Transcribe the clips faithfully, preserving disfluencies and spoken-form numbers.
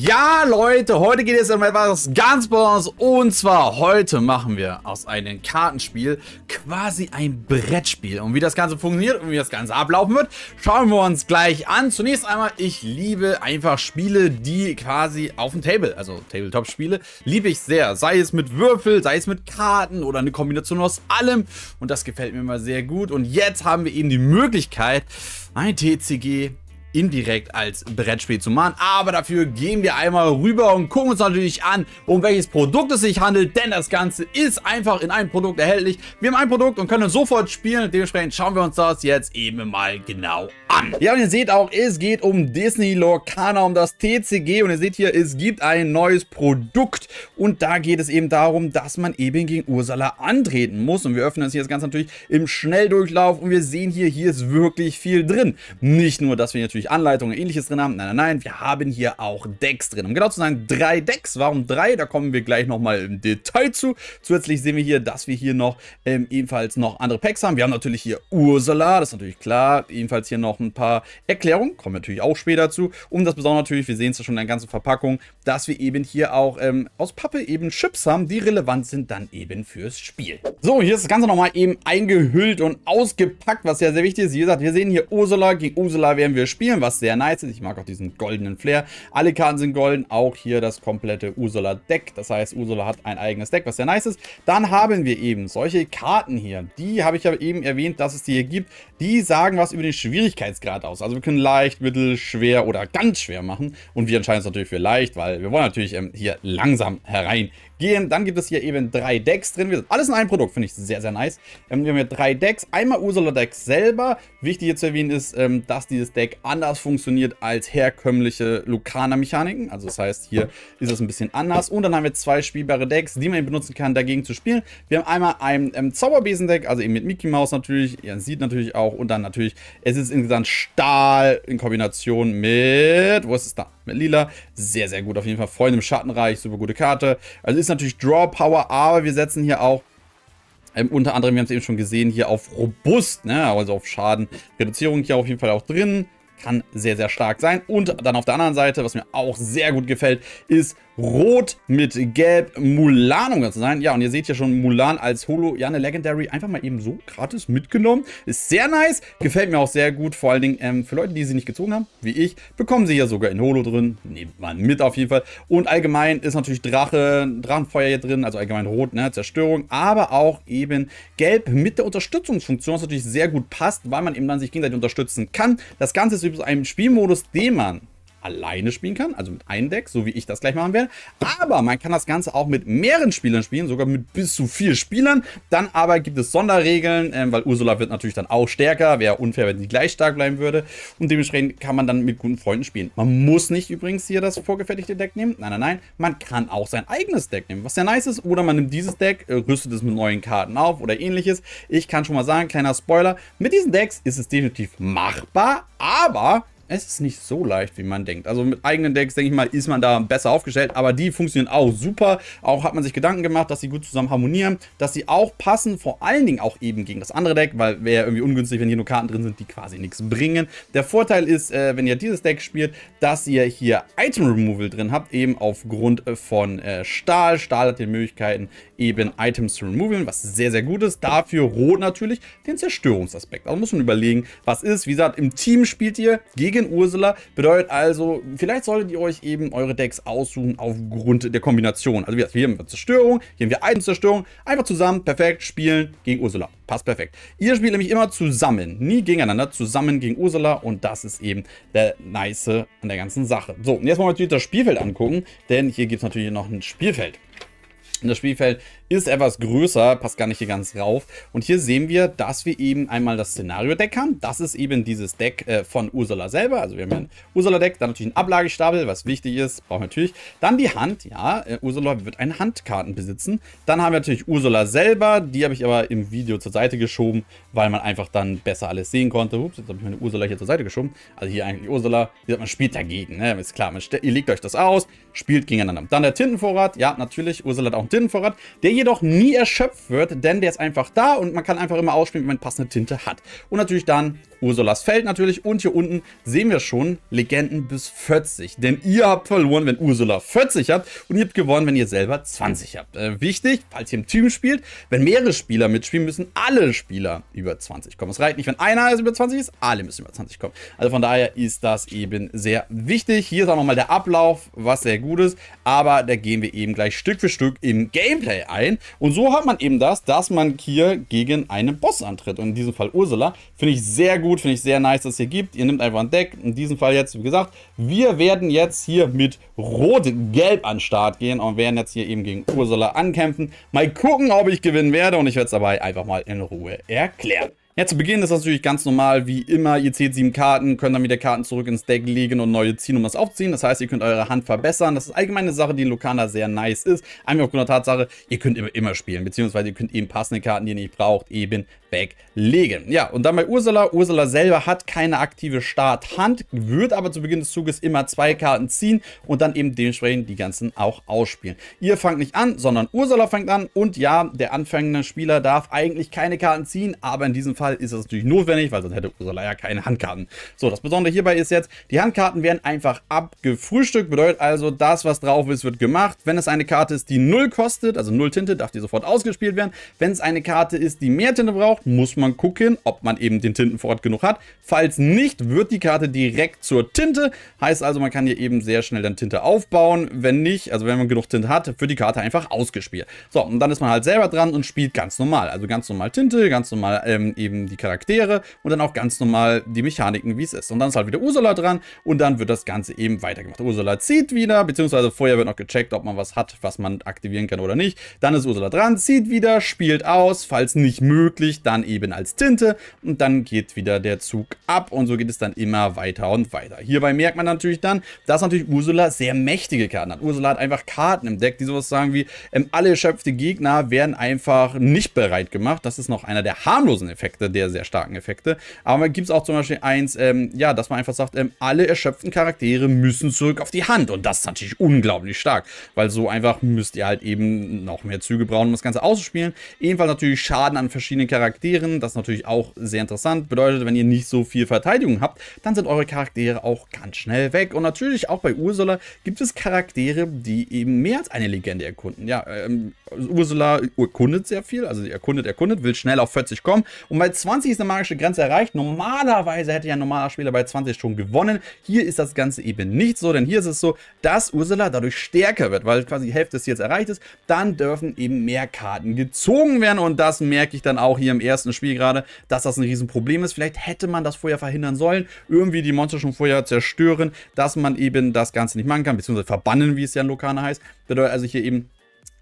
Ja, Leute, heute geht es um etwas ganz Besonderes, und zwar heute machen wir aus einem Kartenspiel quasi ein Brettspiel. Und wie das Ganze funktioniert und wie das Ganze ablaufen wird, schauen wir uns gleich an. Zunächst einmal, ich liebe einfach Spiele, die quasi auf dem Table, also Tabletop-Spiele, liebe ich sehr. Sei es mit Würfel, sei es mit Karten oder eine Kombination aus allem, und das gefällt mir immer sehr gut. Und jetzt haben wir eben die Möglichkeit, ein T C G indirekt als Brettspiel zu machen. Aber dafür gehen wir einmal rüber und gucken uns natürlich an, um welches Produkt es sich handelt, denn das Ganze ist einfach in einem Produkt erhältlich. Wir haben ein Produkt und können es sofort spielen. Dementsprechend schauen wir uns das jetzt eben mal genau an. Ja, und ihr seht auch, es geht um Disney Lorcana, um das T C G, und ihr seht hier, es gibt ein neues Produkt, und da geht es eben darum, dass man eben gegen Ursula antreten muss, und wir öffnen das hier das Ganze natürlich im Schnelldurchlauf, und wir sehen hier, hier ist wirklich viel drin. Nicht nur, dass wir natürlich Anleitungen und ähnliches drin haben. Nein, nein, nein, wir haben hier auch Decks drin. Um genau zu sagen, drei Decks. Warum drei? Da kommen wir gleich nochmal im Detail zu. Zusätzlich sehen wir hier, dass wir hier noch ähm, ebenfalls noch andere Packs haben. Wir haben natürlich hier Ursula, das ist natürlich klar. Ebenfalls hier noch ein paar Erklärungen. Kommen wir natürlich auch später zu. Um das Besondere natürlich, wir sehen es ja schon in der ganzen Verpackung, dass wir eben hier auch ähm, aus Pappe eben Chips haben, die relevant sind dann eben fürs Spiel. So, hier ist das Ganze nochmal eben eingehüllt und ausgepackt, was ja sehr wichtig ist. Wie gesagt, wir sehen hier Ursula. Gegen Ursula werden wir spielen, was sehr nice ist. Ich mag auch diesen goldenen Flair. Alle Karten sind golden, auch hier das komplette Ursula-Deck. Das heißt, Ursula hat ein eigenes Deck, was sehr nice ist. Dann haben wir eben solche Karten hier. Die habe ich ja eben erwähnt, dass es die hier gibt. Die sagen was über den Schwierigkeitsgrad aus. Also wir können leicht, mittel, schwer oder ganz schwer machen. Und wir entscheiden uns natürlich für leicht, weil wir wollen natürlich ähm, hier langsam hereingehen. Dann gibt es hier eben drei Decks drin. Wir sind alles in einem Produkt, finde ich sehr, sehr nice. Ähm, wir haben hier drei Decks. Einmal Ursula-Deck selber. Wichtig hier zu erwähnen ist, ähm, dass dieses Deck an anders funktioniert als herkömmliche Lorcana-Mechaniken. Also das heißt, hier ist es ein bisschen anders. Und dann haben wir zwei spielbare Decks, die man eben benutzen kann, dagegen zu spielen. Wir haben einmal ein ähm, Zauberbesen-Deck, also eben mit Mickey Mouse natürlich. Ihr sieht natürlich auch. Und dann natürlich, es ist insgesamt Stahl in Kombination mit, wo ist es da? Mit Lila. Sehr, sehr gut. Auf jeden Fall Freunde im Schattenreich. Super gute Karte. Also ist natürlich Draw-Power, aber wir setzen hier auch Ähm, unter anderem, wir haben es eben schon gesehen, hier auf robust, ne? Also auf Schaden. Reduzierung hier auf jeden Fall auch drin. Kann sehr, sehr stark sein. Und dann auf der anderen Seite, was mir auch sehr gut gefällt, ist Rot mit Gelb Mulan, um ganz zu sein. Ja, und ihr seht ja schon Mulan als Holo. Ja, eine Legendary. Einfach mal eben so gratis mitgenommen. Ist sehr nice. Gefällt mir auch sehr gut. Vor allen Dingen ähm, für Leute, die sie nicht gezogen haben, wie ich, bekommen sie ja sogar in Holo drin. Nehmt man mit auf jeden Fall. Und allgemein ist natürlich Drache, Drachenfeuer hier drin. Also allgemein Rot, ne? Zerstörung. Aber auch eben Gelb mit der Unterstützungsfunktion, was natürlich sehr gut passt, weil man eben dann sich gegenseitig unterstützen kann. Das Ganze ist übrigens ein Spielmodus, den man alleine spielen kann, also mit einem Deck, so wie ich das gleich machen werde. Aber man kann das Ganze auch mit mehreren Spielern spielen, sogar mit bis zu vier Spielern. Dann aber gibt es Sonderregeln, ähm, weil Ursula wird natürlich dann auch stärker. Wäre unfair, wenn sie gleich stark bleiben würde. Und dementsprechend kann man dann mit guten Freunden spielen. Man muss nicht übrigens hier das vorgefertigte Deck nehmen. Nein, nein, nein. Man kann auch sein eigenes Deck nehmen, was sehr nice ist. Oder man nimmt dieses Deck, äh, rüstet es mit neuen Karten auf oder ähnliches. Ich kann schon mal sagen, kleiner Spoiler, mit diesen Decks ist es definitiv machbar, aber es ist nicht so leicht, wie man denkt. Also mit eigenen Decks, denke ich mal, ist man da besser aufgestellt. Aber die funktionieren auch super. Auch hat man sich Gedanken gemacht, dass sie gut zusammen harmonieren. Dass sie auch passen, vor allen Dingen auch eben gegen das andere Deck. Weil wäre irgendwie ungünstig, wenn hier nur Karten drin sind, die quasi nichts bringen. Der Vorteil ist, äh, wenn ihr dieses Deck spielt, dass ihr hier Item Removal drin habt. Eben aufgrund von äh, Stahl. Stahl hat die Möglichkeiten, eben Items zu removeln, was sehr, sehr gut ist. Dafür Rot natürlich den Zerstörungsaspekt. Also muss man überlegen, was ist. Wie gesagt, im Team spielt ihr gegen Ursula, bedeutet also, vielleicht solltet ihr euch eben eure Decks aussuchen aufgrund der Kombination. Also hier haben wir Zerstörung, hier haben wir Itemzerstörung, einfach zusammen, perfekt, spielen gegen Ursula. Passt perfekt. Ihr spielt nämlich immer zusammen, nie gegeneinander, zusammen gegen Ursula, und das ist eben der Nice an der ganzen Sache. So, und jetzt wollen wir natürlich das Spielfeld angucken, denn hier gibt es natürlich noch ein Spielfeld. Und das Spielfeld ist etwas größer, passt gar nicht hier ganz rauf. Und hier sehen wir, dass wir eben einmal das Szenario-Deck haben. Das ist eben dieses Deck äh, von Ursula selber. Also wir haben ein Ursula-Deck, dann natürlich einen Ablagestapel, was wichtig ist, brauchen wir natürlich. Dann die Hand, ja, äh, Ursula wird eine Handkarten besitzen. Dann haben wir natürlich Ursula selber, die habe ich aber im Video zur Seite geschoben, weil man einfach dann besser alles sehen konnte. Ups, jetzt habe ich meine Ursula hier zur Seite geschoben. Also hier eigentlich Ursula, wie gesagt, man spielt dagegen, ne? Ist klar, man ihr legt euch das aus, spielt gegeneinander. Dann der Tintenvorrat, ja, natürlich, Ursula hat auch einen Tintenvorrat, der jedoch nie erschöpft wird, denn der ist einfach da und man kann einfach immer ausspielen, wenn man passende Tinte hat. Und natürlich dann Ursulas Feld natürlich. Und hier unten sehen wir schon Legenden bis vierzig. Denn ihr habt verloren, wenn Ursula vierzig habt. Und ihr habt gewonnen, wenn ihr selber zwanzig habt. Äh, wichtig, falls ihr im Team spielt, wenn mehrere Spieler mitspielen, müssen alle Spieler über zwanzig kommen. Es reicht nicht, wenn einer über zwanzig ist, alle müssen über zwanzig kommen. Also von daher ist das eben sehr wichtig. Hier ist auch nochmal der Ablauf, was sehr gut ist. Aber da gehen wir eben gleich Stück für Stück im Gameplay ein. Und so hat man eben das, dass man hier gegen einen Boss antritt. Und in diesem Fall Ursula. Finde ich sehr gut, finde ich sehr nice, dass es hier gibt. Ihr nehmt einfach ein Deck. In diesem Fall jetzt, wie gesagt, wir werden jetzt hier mit Rot-Gelb an den Start gehen und werden jetzt hier eben gegen Ursula ankämpfen. Mal gucken, ob ich gewinnen werde, und ich werde es dabei einfach mal in Ruhe erklären. Ja, zu Beginn ist das natürlich ganz normal, wie immer, ihr zählt sieben Karten, könnt dann wieder Karten zurück ins Deck legen und neue ziehen, um das aufzuziehen. Das heißt, ihr könnt eure Hand verbessern. Das ist allgemein eine Sache, die in Lorcana sehr nice ist. Einfach aufgrund der Tatsache, ihr könnt immer, immer spielen, beziehungsweise ihr könnt eben passende Karten, die ihr nicht braucht, eben weglegen. Ja, und dann bei Ursula. Ursula selber hat keine aktive Starthand, wird aber zu Beginn des Zuges immer zwei Karten ziehen und dann eben dementsprechend die ganzen auch ausspielen. Ihr fangt nicht an, sondern Ursula fängt an, und ja, der anfängende Spieler darf eigentlich keine Karten ziehen, aber in diesem Fall ist das natürlich notwendig, weil sonst hätte Ursula ja keine Handkarten. So, das Besondere hierbei ist jetzt, die Handkarten werden einfach abgefrühstückt. Bedeutet also, das, was drauf ist, wird gemacht. Wenn es eine Karte ist, die null kostet, also null Tinte, darf die sofort ausgespielt werden. Wenn es eine Karte ist, die mehr Tinte braucht, muss man gucken, ob man eben den Tintenvorrat genug hat. Falls nicht, wird die Karte direkt zur Tinte. Heißt also, man kann hier eben sehr schnell dann Tinte aufbauen. Wenn nicht, also wenn man genug Tinte hat, wird die Karte einfach ausgespielt. So, und dann ist man halt selber dran und spielt ganz normal. Also ganz normal Tinte, ganz normal ähm, eben die Charaktere und dann auch ganz normal die Mechaniken, wie es ist. Und dann ist halt wieder Ursula dran und dann wird das Ganze eben weitergemacht. Ursula zieht wieder, beziehungsweise vorher wird noch gecheckt, ob man was hat, was man aktivieren kann oder nicht. Dann ist Ursula dran, zieht wieder, spielt aus, falls nicht möglich, dann eben als Tinte, und dann geht wieder der Zug ab, und so geht es dann immer weiter und weiter. Hierbei merkt man natürlich dann, dass natürlich Ursula sehr mächtige Karten hat. Ursula hat einfach Karten im Deck, die sowas sagen wie, ähm, alle erschöpfte Gegner werden einfach nicht bereit gemacht. Das ist noch einer der harmlosen Effekte, der sehr starken Effekte. Aber gibt es auch zum Beispiel eins, ähm, ja, dass man einfach sagt, ähm, alle erschöpften Charaktere müssen zurück auf die Hand. Und das ist natürlich unglaublich stark, weil so einfach müsst ihr halt eben noch mehr Züge brauchen, um das Ganze auszuspielen. Ebenfalls natürlich Schaden an verschiedenen Charakteren. Das ist natürlich auch sehr interessant. Bedeutet, wenn ihr nicht so viel Verteidigung habt, dann sind eure Charaktere auch ganz schnell weg. Und natürlich auch bei Ursula gibt es Charaktere, die eben mehr als eine Legende erkunden. Ja, ähm, Ursula erkundet sehr viel, also sie erkundet, erkundet, will schnell auf vierzig kommen. Und bei zwanzig ist eine magische Grenze erreicht. Normalerweise hätte ja ein normaler Spieler bei zwanzig schon gewonnen. Hier ist das Ganze eben nicht so, denn hier ist es so, dass Ursula dadurch stärker wird, weil quasi die Hälfte des Ziels erreicht ist. Dann dürfen eben mehr Karten gezogen werden, und das merke ich dann auch hier im ersten Spiel gerade, dass das ein Riesenproblem ist. Vielleicht hätte man das vorher verhindern sollen, irgendwie die Monster schon vorher zerstören, dass man eben das Ganze nicht machen kann, beziehungsweise verbannen, wie es ja in Lorcana heißt. Bedeutet also hier eben,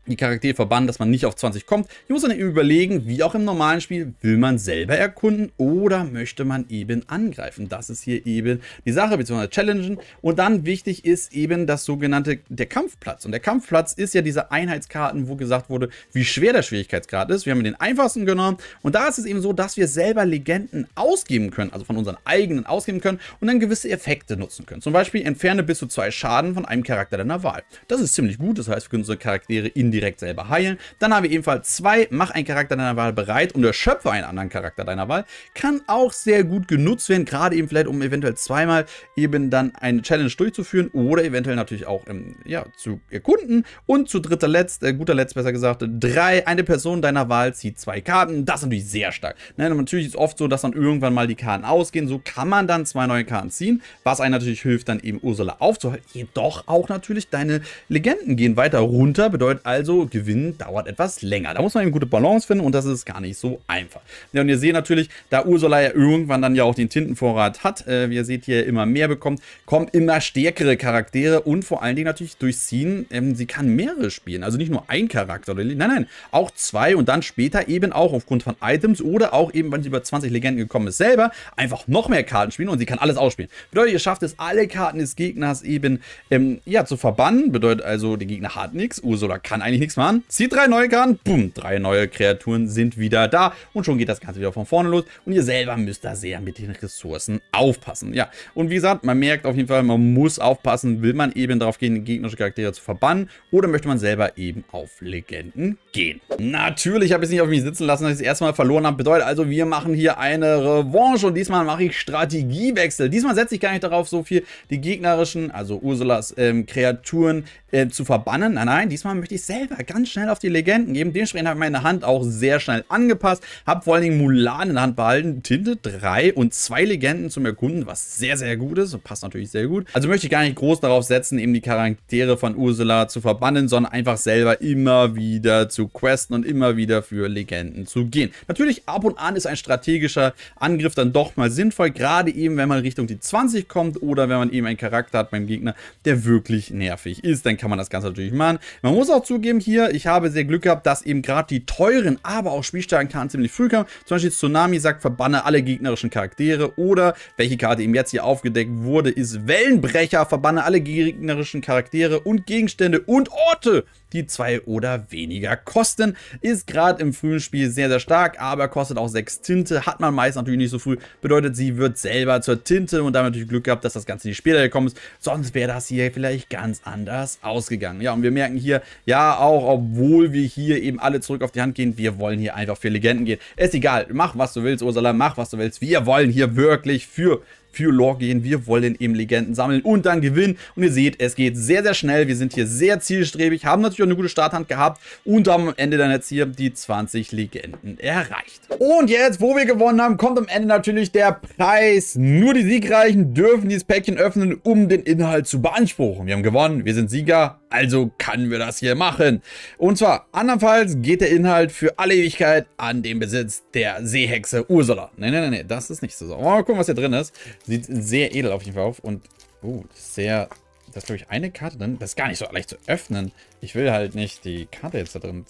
die Charaktere verbannen, dass man nicht auf zwanzig kommt. Hier muss man eben überlegen, wie auch im normalen Spiel, will man selber erkunden oder möchte man eben angreifen. Das ist hier eben die Sache, beziehungsweise challengen. Und dann wichtig ist eben das sogenannte, der Kampfplatz. Und der Kampfplatz ist ja diese Einheitskarten, wo gesagt wurde, wie schwer der Schwierigkeitsgrad ist. Wir haben den einfachsten genommen. Und da ist es eben so, dass wir selber Legenden ausgeben können, also von unseren eigenen ausgeben können und dann gewisse Effekte nutzen können. Zum Beispiel entferne bis zu zwei Schaden von einem Charakter deiner Wahl. Das ist ziemlich gut, das heißt, wir können unsere Charaktere in die direkt selber heilen. Dann haben wir ebenfalls zwei, mach einen Charakter deiner Wahl bereit und erschöpfe einen anderen Charakter deiner Wahl. Kann auch sehr gut genutzt werden, gerade eben vielleicht, um eventuell zweimal eben dann eine Challenge durchzuführen oder eventuell natürlich auch ähm, ja, zu erkunden. Und zu dritter Letzt, äh, guter Letzt besser gesagt, drei, eine Person deiner Wahl zieht zwei Karten. Das ist natürlich sehr stark. Ne? Und natürlich ist es oft so, dass dann irgendwann mal die Karten ausgehen. So kann man dann zwei neue Karten ziehen, was einem natürlich hilft, dann eben Ursula aufzuhalten. Jedoch auch natürlich, deine Legenden gehen weiter runter, bedeutet also, Also Gewinn dauert etwas länger. Da muss man eben gute Balance finden, und das ist gar nicht so einfach. Ja, und ihr seht natürlich, da Ursula ja irgendwann dann ja auch den Tintenvorrat hat, äh, wie ihr seht hier immer mehr bekommt, kommen immer stärkere Charaktere, und vor allen Dingen natürlich durchziehen, ähm, sie kann mehrere spielen. Also nicht nur ein Charakter, nein, nein, auch zwei, und dann später eben auch aufgrund von Items oder auch eben, wenn sie über zwanzig Legenden gekommen ist, selber einfach noch mehr Karten spielen, und sie kann alles ausspielen. Bedeutet, ihr schafft es, alle Karten des Gegners eben ähm, ja, zu verbannen. Bedeutet also, der Gegner hat nichts, Ursula kann eigentlich eigentlich nichts mehr an. Zieht drei neue Karten. Boom. Drei neue Kreaturen sind wieder da. Und schon geht das Ganze wieder von vorne los. Und ihr selber müsst da sehr mit den Ressourcen aufpassen. Ja. Und wie gesagt, man merkt auf jeden Fall, man muss aufpassen. Will man eben darauf gehen, gegnerische Charaktere zu verbannen? Oder möchte man selber eben auf Legenden gehen? Natürlich habe ich es nicht auf mich sitzen lassen, dass ich es erstmal verloren habe. Bedeutet also, wir machen hier eine Revanche. Und diesmal mache ich Strategiewechsel. Diesmal setze ich gar nicht darauf, so viel die gegnerischen, also Ursulas ähm, Kreaturen äh, zu verbannen. Nein, nein, diesmal möchte ich selber ganz schnell auf die Legenden geben. Dementsprechend habe ich meine Hand auch sehr schnell angepasst. Habe vor allen Dingen Mulan in der Hand behalten. Tinte drei und zwei Legenden zum Erkunden, was sehr, sehr gut ist. Und passt natürlich sehr gut. Also möchte ich gar nicht groß darauf setzen, eben die Charaktere von Ursula zu verbannen, sondern einfach selber immer wieder zu questen und immer wieder für Legenden zu gehen. Natürlich, ab und an ist ein strategischer Angriff dann doch mal sinnvoll, gerade eben, wenn man Richtung die zwanzig kommt oder wenn man eben einen Charakter hat beim Gegner, der wirklich nervig ist, dann kann man das Ganze natürlich machen. Man muss auch zugeben hier, ich habe sehr Glück gehabt, dass eben gerade die teuren, aber auch spielstarken Karten ziemlich früh kamen. Zum Beispiel Tsunami sagt, verbanne alle gegnerischen Charaktere, oder welche Karte eben jetzt hier aufgedeckt wurde, ist Wellenbrecher, verbanne alle gegnerischen Charaktere und Gegenstände und Orte, die zwei oder weniger kosten. Ist gerade im frühen Spiel sehr, sehr stark, aber kostet auch sechs Tinte, hat man meist natürlich nicht so früh. Bedeutet, sie wird selber zur Tinte und damit natürlich Glück gehabt, dass das Ganze nicht später gekommen ist. Sonst wäre das hier vielleicht ganz anders ausgegangen. Ja, und wir merken hier, ja, auch obwohl wir hier eben alle zurück auf die Hand gehen, wir wollen hier einfach für Legenden gehen. Ist egal, mach was du willst, Ursula, mach was du willst. Wir wollen hier wirklich für für Lore gehen. Wir wollen eben Legenden sammeln und dann gewinnen. Und ihr seht, es geht sehr, sehr schnell. Wir sind hier sehr zielstrebig, haben natürlich auch eine gute Starthand gehabt und haben am Ende dann jetzt hier die zwanzig Legenden erreicht. Und jetzt, wo wir gewonnen haben, kommt am Ende natürlich der Preis. Nur die Siegreichen dürfen dieses Päckchen öffnen, um den Inhalt zu beanspruchen. Wir haben gewonnen, wir sind Sieger, also können wir das hier machen. Und zwar, andernfalls geht der Inhalt für alle Ewigkeit an den Besitz der Seehexe Ursula. Nee, nee, nee, nee, das ist nicht so. Oh, mal gucken, was hier drin ist. Sieht sehr edel auf jeden Fall auf und oh, sehr, das ist glaube ich eine Karte drin, das ist gar nicht so leicht zu öffnen. Ich will halt nicht die Karte jetzt da drin.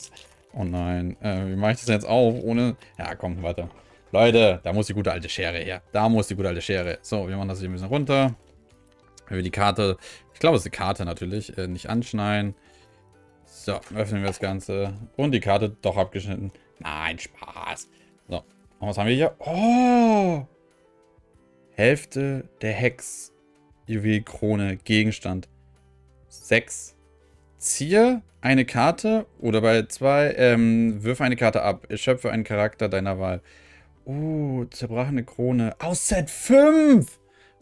Oh nein, äh, wie mache ich das jetzt auf ohne, ja komm, weiter. Leute, da muss die gute alte Schere her, da muss die gute alte Schere. So, wir machen das hier ein bisschen runter. Wenn wir die Karte, ich glaube es ist eine Karte natürlich, äh, nicht anschneiden. So, öffnen wir das Ganze und die Karte doch abgeschnitten. Nein, Spaß. So, und was haben wir hier? Oh! Hälfte der Hex, Juwel, Krone, Gegenstand, sechs, ziehe eine Karte oder bei zwei, ähm, wirf eine Karte ab, schöpfe einen Charakter deiner Wahl. Oh, zerbrachene Krone, aus Set fünf!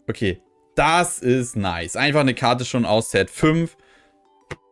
Okay, das ist nice. Einfach eine Karte schon aus Set fünf.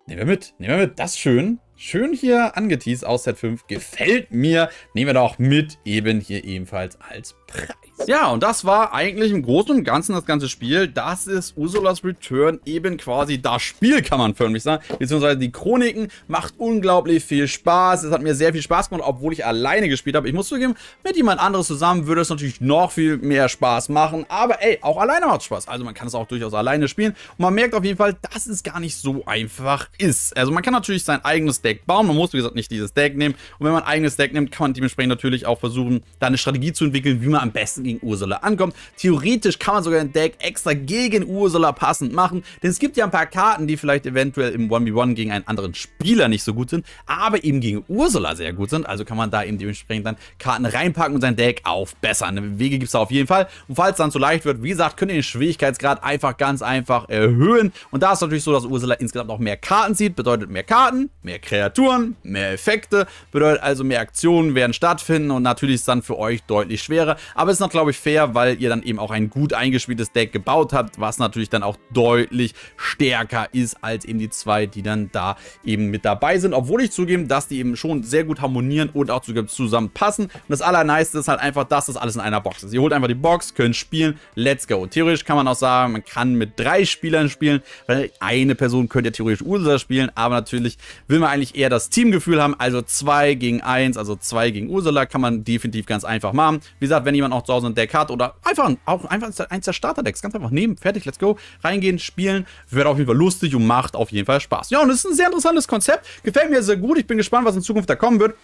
Nehmen wir mit, nehmen wir mit, das ist schön. Schön hier angeteased aus Set fünf. Gefällt mir. Nehmen wir doch mit, eben hier ebenfalls als Preis. Ja, und das war eigentlich im Großen und Ganzen das ganze Spiel. Das ist Ursulas Return, eben quasi das Spiel, kann man förmlich sagen. Beziehungsweise die Chroniken, macht unglaublich viel Spaß. Es hat mir sehr viel Spaß gemacht, obwohl ich alleine gespielt habe. Ich muss zugeben, mit jemand anderes zusammen würde es natürlich noch viel mehr Spaß machen. Aber ey, auch alleine macht Spaß. Also man kann es auch durchaus alleine spielen. Und man merkt auf jeden Fall, dass es gar nicht so einfach ist. Also man kann natürlich sein eigenes Deck bauen. Man muss, wie gesagt, nicht dieses Deck nehmen. Und wenn man ein eigenes Deck nimmt, kann man dementsprechend natürlich auch versuchen, da eine Strategie zu entwickeln, wie man am besten gegen Ursula ankommt. Theoretisch kann man sogar ein Deck extra gegen Ursula passend machen, denn es gibt ja ein paar Karten, die vielleicht eventuell im eins gegen eins gegen einen anderen Spieler nicht so gut sind, aber eben gegen Ursula sehr gut sind, also kann man da eben dementsprechend dann Karten reinpacken und sein Deck aufbessern. Wege gibt es da auf jeden Fall und falls es dann zu leicht wird, wie gesagt, könnt ihr den Schwierigkeitsgrad einfach ganz einfach erhöhen und da ist natürlich so, dass Ursula insgesamt auch mehr Karten zieht, bedeutet mehr Karten, mehr Kreaturen, mehr Effekte, bedeutet also mehr Aktionen werden stattfinden und natürlich ist es dann für euch deutlich schwerer, aber es ist natürlich, glaube ich, fair, weil ihr dann eben auch ein gut eingespieltes Deck gebaut habt, was natürlich dann auch deutlich stärker ist als eben die zwei, die dann da eben mit dabei sind, obwohl ich zugeben, dass die eben schon sehr gut harmonieren und auch zusammenpassen. Und das Allerneieste ist halt einfach, dass das alles in einer Box ist. Ihr holt einfach die Box, könnt spielen, let's go. Theoretisch kann man auch sagen, man kann mit drei Spielern spielen, weil eine Person könnte ja theoretisch Ursula spielen, aber natürlich will man eigentlich eher das Teamgefühl haben, also zwei gegen eins, also zwei gegen Ursula kann man definitiv ganz einfach machen. Wie gesagt, wenn jemand auch zu Hause ein Deck hat oder einfach auch einfach eins der Starterdecks, ganz einfach nehmen, fertig, let's go, reingehen, spielen, wird auf jeden Fall lustig und macht auf jeden Fall Spaß. Ja, und es ist ein sehr interessantes Konzept, gefällt mir sehr gut, ich bin gespannt, was in Zukunft da kommen wird.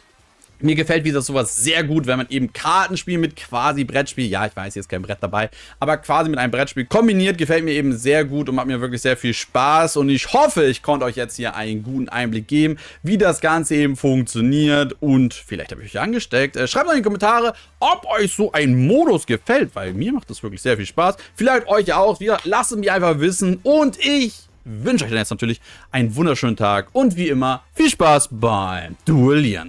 Mir gefällt wieder sowas sehr gut, wenn man eben Kartenspiel mit quasi Brettspiel, ja, ich weiß, hier ist kein Brett dabei, aber quasi mit einem Brettspiel kombiniert, gefällt mir eben sehr gut und macht mir wirklich sehr viel Spaß. Und ich hoffe, ich konnte euch jetzt hier einen guten Einblick geben, wie das Ganze eben funktioniert, und vielleicht habe ich euch angesteckt. Schreibt mal in die Kommentare, ob euch so ein Modus gefällt, weil mir macht das wirklich sehr viel Spaß. Vielleicht euch auch wieder, lasst es mich einfach wissen, und ich wünsche euch dann jetzt natürlich einen wunderschönen Tag und wie immer viel Spaß beim Duellieren.